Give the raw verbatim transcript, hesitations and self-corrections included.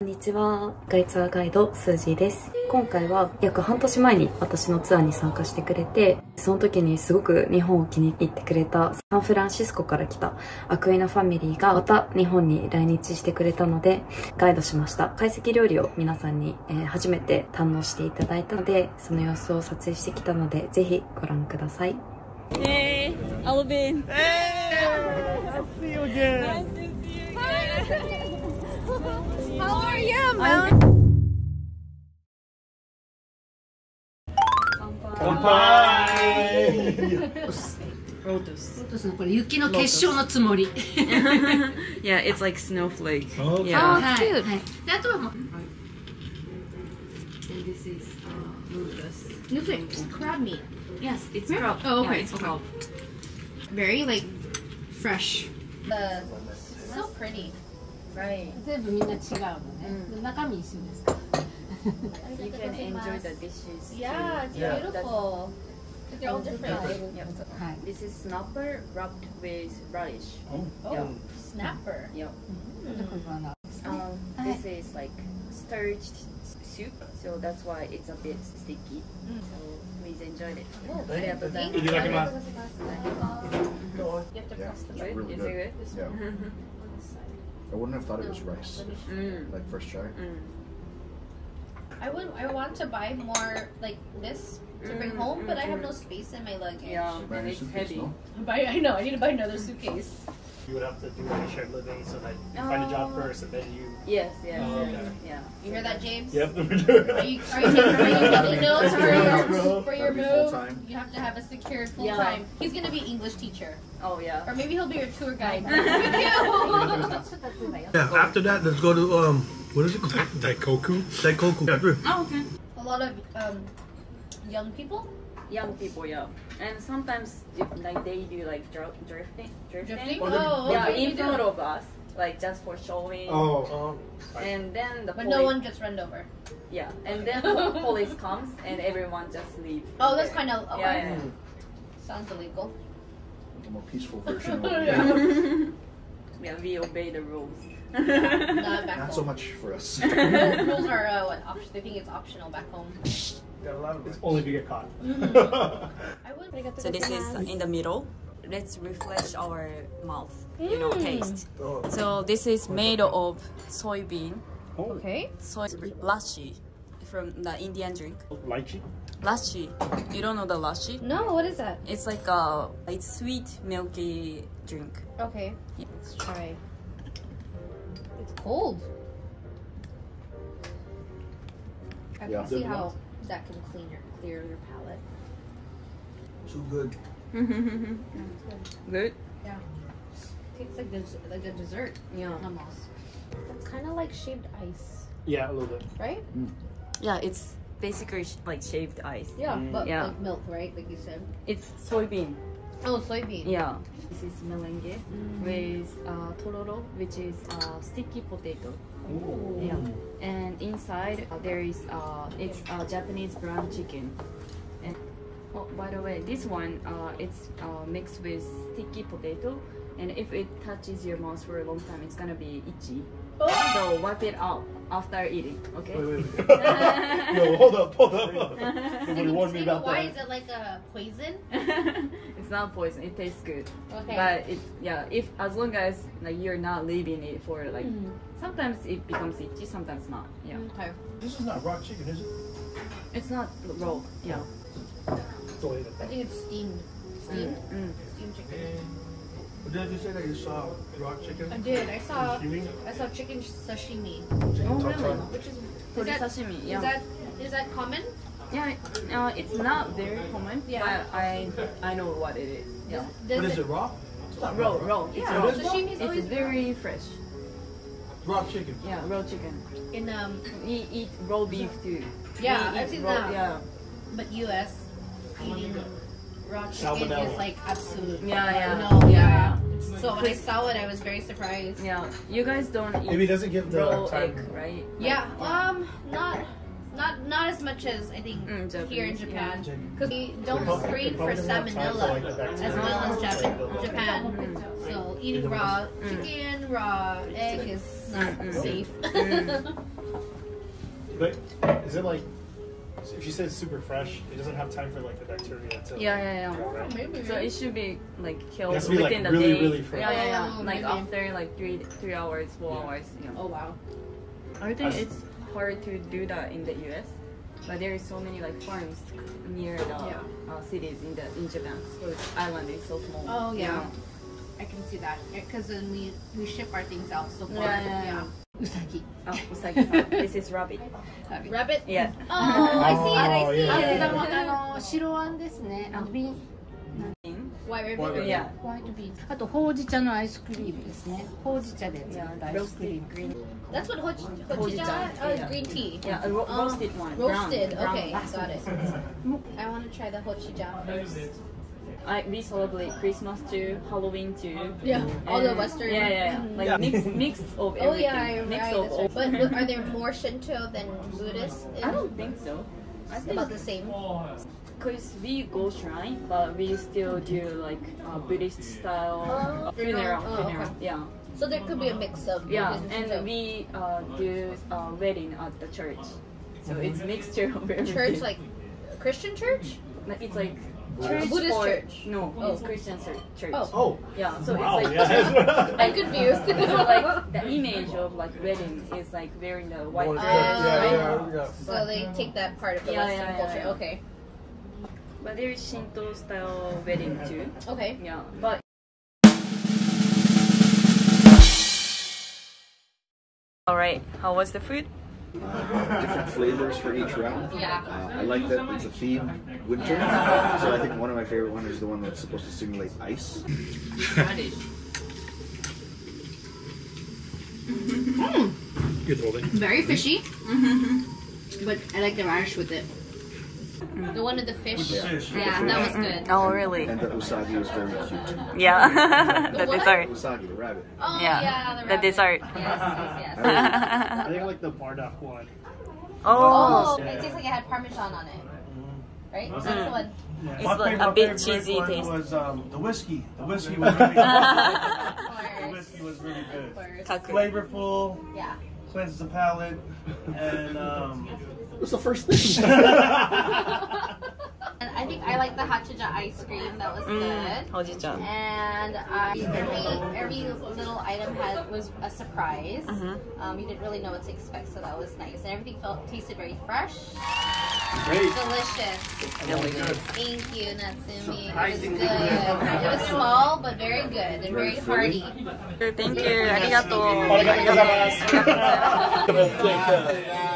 こんにちは。ガイツアーガイド、スージーです。今回は約半年前に私のツアーに参加してくれて、その時にすごく日本を気に入ってくれたサンフランシスコから来たアクイナファミリーがまた日本に来日してくれたのでガイドしました。懐石料理を皆さんに初めて堪能していただいたので、その様子を撮影してきたので、ぜひご覧ください。Hey, Alvin! Hey! See you again! How are you, man? Yeah, it's like snowflake. Oh, okay. Yeah. Oh, cute. And this is uh, noodles. Noodles, crab meat. Yes, it's crab. Oh, okay, yeah, it's crab. Very like fresh. Uh, so pretty. Right. Mm. You can enjoy the dishes. Yeah, it's yeah. beautiful. But they're all different. different. Yeah. Yeah. This is snapper wrapped with radish. Oh, oh. Yeah. Snapper. Yeah. Mm. Um, this is like sturged soup, so that's why it's a bit sticky. Mm. So please enjoy it. Oh, thank you. You have to press the food. Really is it good? Yeah. I wouldn't have thought it was rice, mm. like first try. Mm. I would. I want to buy more like this to bring mm, home, mm, but I have no space in my luggage. Yeah, and it's heavy. No? Buy, I know. I need to buy another suitcase. You would have to do like shared living, so that you uh, find a job first and then you. Yes. Yes. Oh, okay. Yeah. You hear that, James? Yep. Are you, are you taking notes for your for your move? You have to have a secured full yeah. time. He's gonna be English teacher. Oh yeah. Or maybe he'll be your tour guide. Yeah. After that, let's go to um. What is it called? Daikoku. Daikoku. Yeah. Oh okay. A lot of um, young people. Young people, yeah, and sometimes like they do like dr drifting, drifting, drifting? Oh, yeah, okay. In front of us, like just for showing. Oh, um, and then the but no one gets run over. Yeah, and then the police comes and everyone just leaves. Oh, that's kind of okay. Yeah, yeah. Sounds illegal. A more peaceful version. Yeah. Yeah, we obey the rules. Not, back Not so much for us. Rules are uh, what option? They think it's optional back home. It's only if you get caught. Mm-hmm. So this is in the middle. Let's refresh our mouth, mm. you know, taste. So this is made of soybean. Oh. Okay. Soy lassi from the Indian drink. Lychee. Lassi. You don't know the lassi? No. What is that? It's like a it's sweet milky drink. Okay. Yeah. Let's try. It's cold. I yeah. can see how. That can clean your, clear your palate. So good. Yeah, it's good. Good? Yeah. Tastes like, des like a dessert. Yeah. Almost. It's kind of like shaved ice. Yeah, a little bit. Right? Mm. Yeah, it's basically sh like shaved ice. Yeah, mm. but yeah. like milk, right? Like you said. It's soybean. Oh, soybean. Yeah. This is merengue mm. with uh, tororo, which is uh, sticky potato. Ooh. Yeah. And inside there is uh, it's uh, Japanese brown chicken. And oh, by the way, this one uh, it's uh, mixed with sticky potato, and if it touches your mouth for a long time, it's gonna be itchy. Oh! So wipe it out after eating. Okay. Wait, wait, wait. Yo, hold up, hold up. Somebody warned me about that. Why is it like a poison? It's not poison. It tastes good. Okay. But it's yeah. If as long as like you're not leaving it for like. Mm-hmm. Sometimes it becomes itchy, sometimes not. Yeah. Okay. This is not raw chicken, is it? It's not raw. Yeah. I think it's steamed. Steamed. Mm. Mm. Steamed chicken. Mm. Did you say that you saw raw chicken? I did. I saw. I saw chicken sashimi. Chicken oh really? Which is, is that, sashimi? Yeah. Is that is that common? Yeah. Uh, it's not very common. Yeah. But I I know what it is. Yeah. Does, does but is it, it raw? It's not raw. Raw. raw. Yeah. Raw. Sashimi is always it's very raw. fresh. Raw chicken. Yeah, raw chicken. In um, we eat raw beef too. Yeah, I've seen that. Yeah, but U S eating raw chicken Salmonella. is like absolute. Yeah, yeah, no, yeah. yeah. So when I saw it, I was very surprised. Yeah, you guys don't eat. Maybe it doesn't give the raw egg, right? Like, yeah, um, not Not not as much as I think mm, here in Japan, because yeah. we don't probably, screen for salmonella so like as well as Japan. Japan. So eating raw mm. chicken, raw egg is not mm. safe. Mm. But is it like if you say it's super fresh, it doesn't have time for like the bacteria to yeah yeah yeah. Grow, right? Maybe. So it should be like killed it has to be, within like, the really, day. Really fresh. Yeah yeah yeah. Oh, like maybe. After like three three hours, four yeah. hours. You know. Oh wow. I think it's hard to do that in the U S, but there is so many like farms near the yeah. uh, cities in the in Japan. So it's island is so small. Oh yeah, yeah. I can see that because then we we ship our things out so far. Yeah, yeah, yeah. Usagi. Oh, Usagi. This is rabbit. Rabbit. Rabbit. Yeah. Oh, I see it. I see yeah. it. Ah, yeah. White rabbit. Yeah. White beans. And hojicha no ice cream. Hojicha de ice cream. That's what hojicha, hojicha oh, yeah. green tea. Yeah, a ro um, roasted one. Roasted, brown, okay, brown. Got it. I want to try the hojicha first. I, we celebrate Christmas too, Halloween too. Yeah, and all the Western. Yeah, yeah, yeah. Like yeah. mix, mix of everything. Oh yeah, mix right, of right. But are there more Shinto than Buddhist? In... I don't think so. I think it's about the same. Because we go shrine, but we still do like uh, Buddhist style funeral, oh, funeral, okay. yeah. So there could be a mix of yeah, and so. we uh, do uh, wedding at the church, so it's mixture of everything. Church like Christian church? It's like church Buddhist or, church. No, oh. it's Christian church. Oh, oh. yeah. So wow, it's like yeah. I'm confused. So like the image of like wedding is like wearing the white. Oh, dress, yeah, yeah, yeah. So they take that part of the yeah, Western yeah, yeah, culture. Yeah. Okay. But there is Shinto style wedding too. Okay. Yeah, but. Alright, how was the food? Uh, different flavors for each round. Yeah. Uh, I like that it's a themed winter. Yeah. So I think one of my favorite ones is the one that's supposed to simulate ice. mm. Good holding. Very fishy. Mm-hmm. But I like the radish with it. Mm. The one with the fish. Yeah, yeah, yeah that was good. Mm. Oh, really? And, and the usagi was very cute. Yeah. the, the dessert. Usagi, the rabbit. Oh, yeah. yeah the, the rabbit. dessert. Yes, yes, yes. I, I think like the Bardock one. Oh. oh yeah. It tastes like it had Parmesan on it. Right? Mm. That's the one. Yeah. It's like a bit cheesy taste. Was um, the whiskey. The whiskey was really good. The whiskey was really good. Flavorful. Yeah. Cleanses the palate. And um. What's the first thing? And I think I like the Hachijō ice cream. That was mm, good. Hachijō. And I, every, every little item had was a surprise. Mm-hmm. um, you didn't really know what to expect, so that was nice. And everything felt tasted very fresh. Great. Delicious. Really good. Thank you, Natsumi. Surprising. It was good. It was small, but very good and very hearty. Thank you. Arigato. Arigato.